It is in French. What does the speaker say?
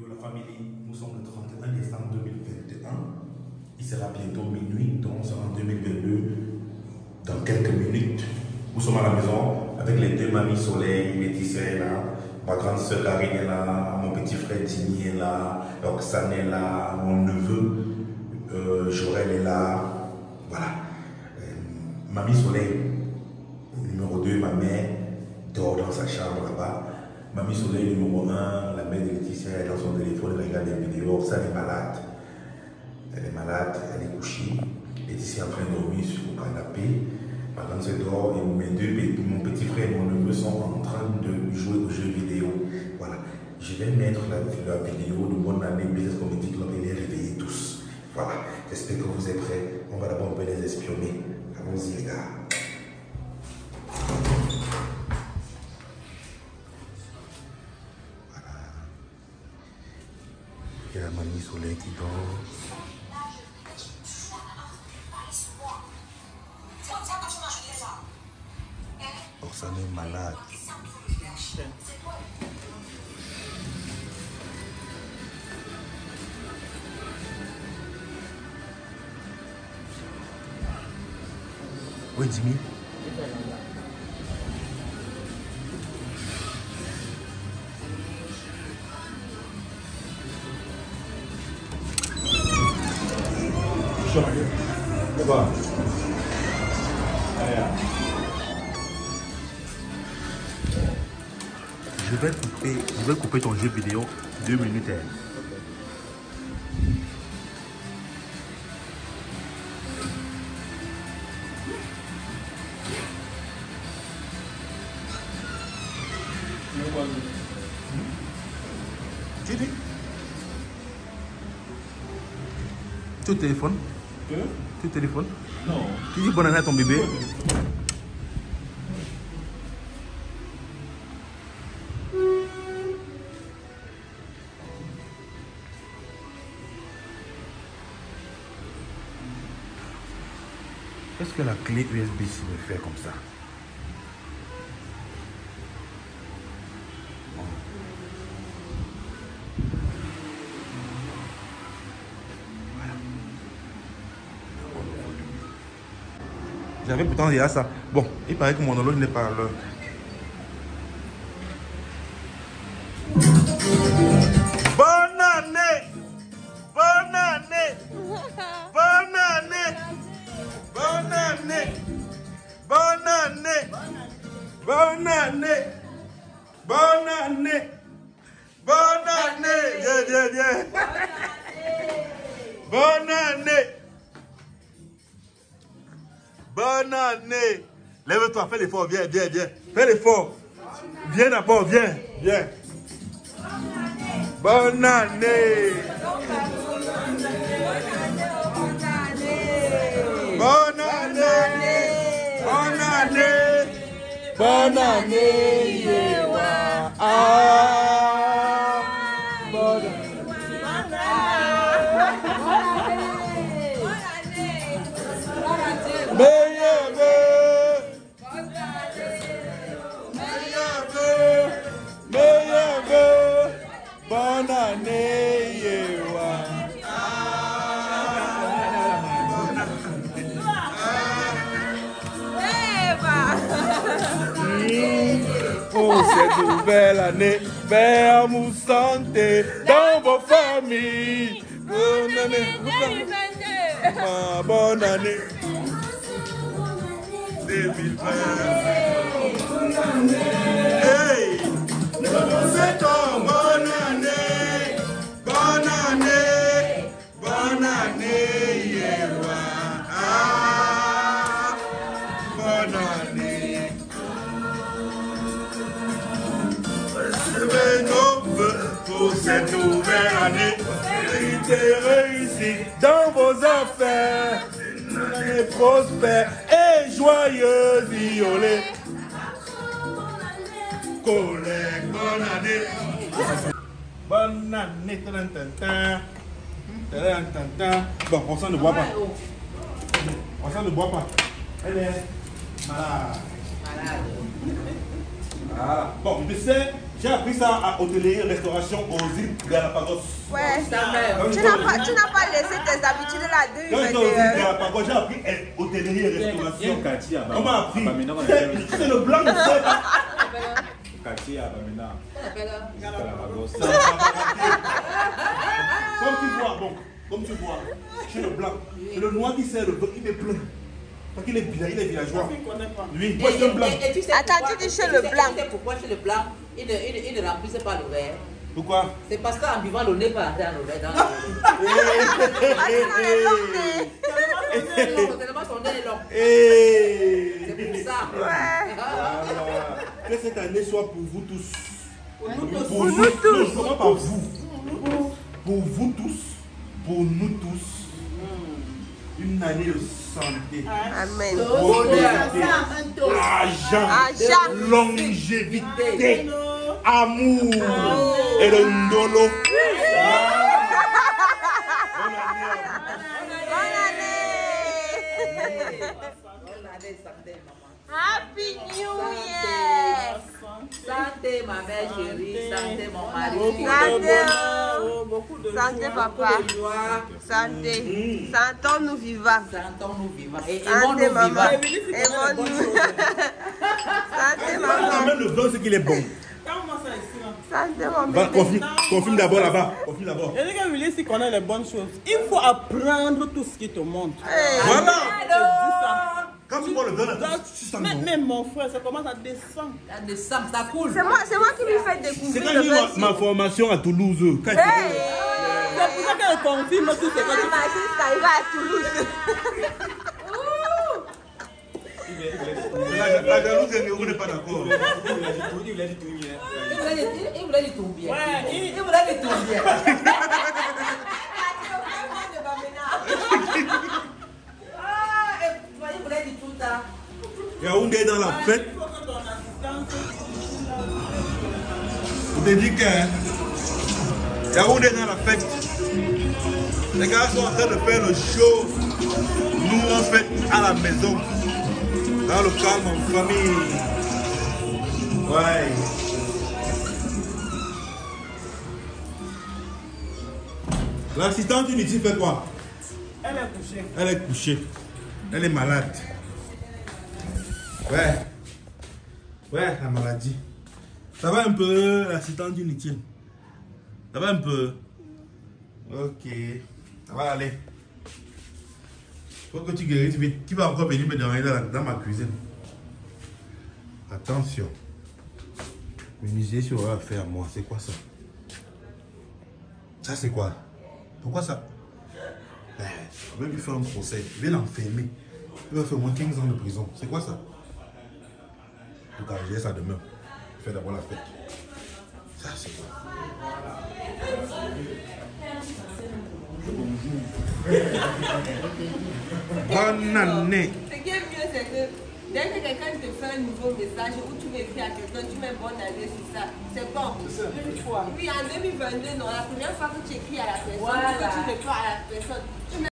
Yo la famille, nous sommes le 31 décembre 2021. Il sera bientôt minuit, donc c'est en 2022. Dans quelques minutes, nous sommes à la maison avec les deux mamies Soleil, Métisse est là, ma grande soeur Larine est là, mon petit frère Dini est là, Oxane est là, mon neveu Jorel est là. Voilà. Mamie Soleil, numéro 2, ma mère, dort dans sa chambre là-bas. Mamie Soleil, numéro 1, la mère de Laetitia, elle est dans son téléphone, elle regarde des vidéos. Ça, elle est malade. Elle est malade, elle est couchée. Laetitia est en train de dormir sur le canapé. Ma grande se dort et mon petit frère et mon neveu sont en train de jouer aux jeux vidéo. Voilà. Je vais mettre la vidéo de bonne année, mais est-ce qu'on me dit que l'on est réveillés tous. Voilà. J'espère que vous êtes prêts. On va d'abord un peu les espionner. Allons-y, les gars. Il y a la mamie Soleil qui dort. Oxane est malade. Oui, Dini. Je vais couper ton jeu vidéo 2 minutes. Okay. Tu dis tu téléphones? Tu téléphones? Non. Tu dis bonne année à ton bébé? Est-ce que la clé USB si me fait comme ça? Voilà. J'avais pourtant déjà ça. Bon, il paraît que mon horloge n'est pas à l'heure. Bonne année. Lève-toi, fais l'effort, viens. Fais l'effort. Viens d'abord, viens. Bonne année. Bonne année. Pour cette nouvelle année, ferme santé dans vos familles. Bonne année. Ma bonne année. 2020. Hey, c'est ton bonne année. Bonne année. Pour cette nouvelle année, vérité réussie dans vos affaires, une année prospère et joyeuse, violée. Collègue, bonne année. Bon, on s'en ne boit pas. Elle est malade. Bon, je sais. J'ai appris ça à hôtellerie, restauration aux îles Galapagos. Ouais, c'est vrai. Tu n'as pas laissé tes habitudes là-dessus. Quand j'étais aux îles Galapagos, j'ai appris hôtellerie et restauration. Comment appris? C'est le blanc de sel. Katia, Bamena. Galapagos. Comme tu vois, c'est le blanc. C'est le noir qui sert le blanc, il est plein. Parce qu'il est bizarre, il est villageois. Lui, moi je suis blanc. Attends, tu dis chez le blanc. Tu sais pourquoi chez le blanc, il ne remplissait pas le verre. Pourquoi? C'est parce qu'en buvant le nez, pas rentrer dans le verre. Tellement son nez est long. C'est pour ça. Que cette année soit pour vous tous. Pour nous tous. Comment pas vous? Pour vous tous. Pour nous tous. Une année de santé, amen. Bonheur, argent, longévité, amour et le ndolo. Bonne année, santé, maman. Happy New Year. Santé, ma belle chérie, santé, mon mari. Santé, papa. Santé. Sentons-nous vivants. Santé, maman. Santé, maman. Même le blanc, c'est qu'il est bon. Santé, maman. Confirme d'abord là-bas. Si qu'on a les bonnes choses, il faut apprendre tout ce qui te montre. Voilà. Quand tu vois le donne, tu sens bon. Même mon frère, ça commence à descendre. Ça coule. C'est moi qui lui fais découvrir. C'est quand j'ai eu ma formation à Toulouse. C'est pour ça qu'elle confirme tout ce que tu fais. Il va à Toulouse. La jalouse et Néo n'est pas d'accord. Il voulait lui tourner. Ouais, il voulait lui tourner. Yaoundé dans la fête. Vous te dites que Yaoundé dans la fête. Les gars sont en train de faire le show. Nous on fait à la maison. Dans le calme en famille. Ouais. L'assistante inutile fait quoi? Elle est couchée. Elle est malade. Ouais, la maladie. Ça va un peu, l'assistante inutile. Ça va un peu. Ok. Ça va aller. Faut que tu guérisses vite. Qui va encore venir me demander dans ma cuisine? Attention. Menuisier sur la faire moi. C'est quoi ça? Ça c'est quoi? Pourquoi ça? Je vais lui faire un procès. Je vais l'enfermer. Il va faire au moins 15 ans de prison. C'est quoi ça? En tout cas, j'ai ça demain. Je fais d'abord la fête. Ça, c'est bon. Bonne année. Ce qui est mieux, c'est que dès que quelqu'un te fait un nouveau message ou tu m'écris à quelqu'un, tu mets bonne année sur ça. C'est bon. Une fois. Oui, en 2022, non. La première fois que tu écris à la personne, que tu réponds à la personne.